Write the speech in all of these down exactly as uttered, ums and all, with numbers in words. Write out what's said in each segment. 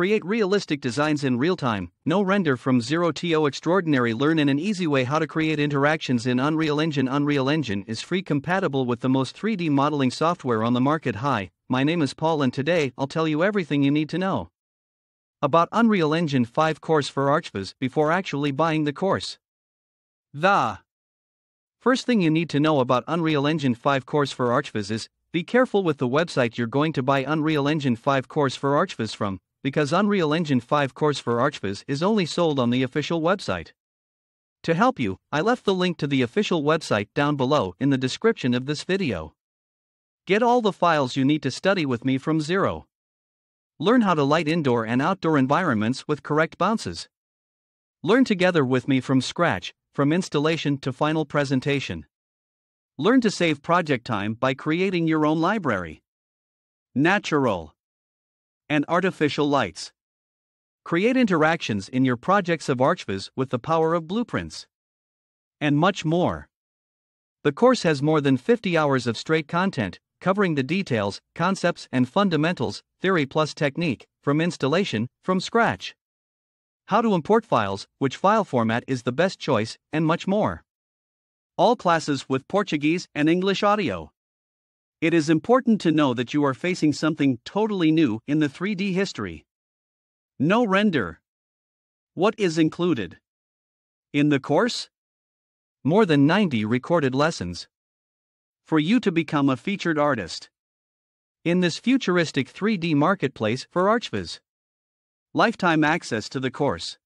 Create realistic designs in real time, no render from zero to extraordinary. Learn in an easy way how to create interactions in Unreal Engine. Unreal Engine is free, compatible with the most three D modeling software on the market. Hi, my name is Paul and today I'll tell you everything you need to know about Unreal Engine five course for Archviz before actually buying the course. The first thing you need to know about Unreal Engine five course for Archviz is, be careful with the website you're going to buy Unreal Engine five course for Archviz from, because Unreal Engine five course for Archviz is only sold on the official website. To help you, I left the link to the official website down below in the description of this video. Get all the files you need to study with me from zero. Learn how to light indoor and outdoor environments with correct bounces. Learn together with me from scratch, from installation to final presentation. Learn to save project time by creating your own library. Natural and artificial lights. Create interactions in your projects of Archviz with the power of blueprints. And much more. The course has more than fifty hours of straight content, covering the details, concepts and fundamentals, theory plus technique, from installation, from scratch. How to import files, which file format is the best choice, and much more. All classes with Portuguese and English audio. It is important to know that you are facing something totally new in the three D history. No render. What is included in the course? More than ninety recorded lessons for you to become a featured artist in this futuristic three D marketplace for Archviz. Lifetime access to the course.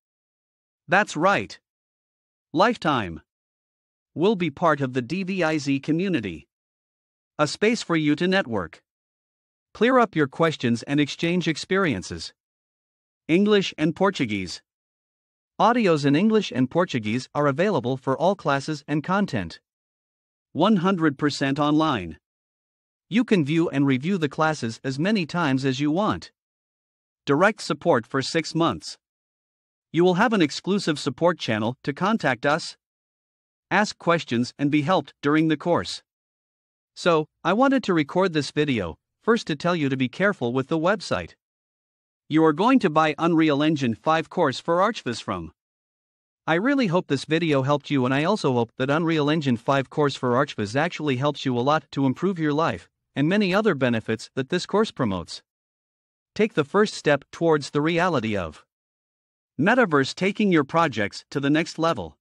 That's right. Lifetime. Will be part of the D V I Z community. A space for you to network, clear up your questions and exchange experiences. English and Portuguese. Audios in English and Portuguese are available for all classes and content. one hundred percent online. You can view and review the classes as many times as you want. Direct support for six months. You will have an exclusive support channel to contact us, ask questions and be helped during the course. So, I wanted to record this video, first to tell you to be careful with the website you are going to buy Unreal Engine five course for Archviz from. I really hope this video helped you, and I also hope that Unreal Engine five course for Archviz actually helps you a lot to improve your life, and many other benefits that this course promotes. Take the first step towards the reality of Metaverse, taking your projects to the next level.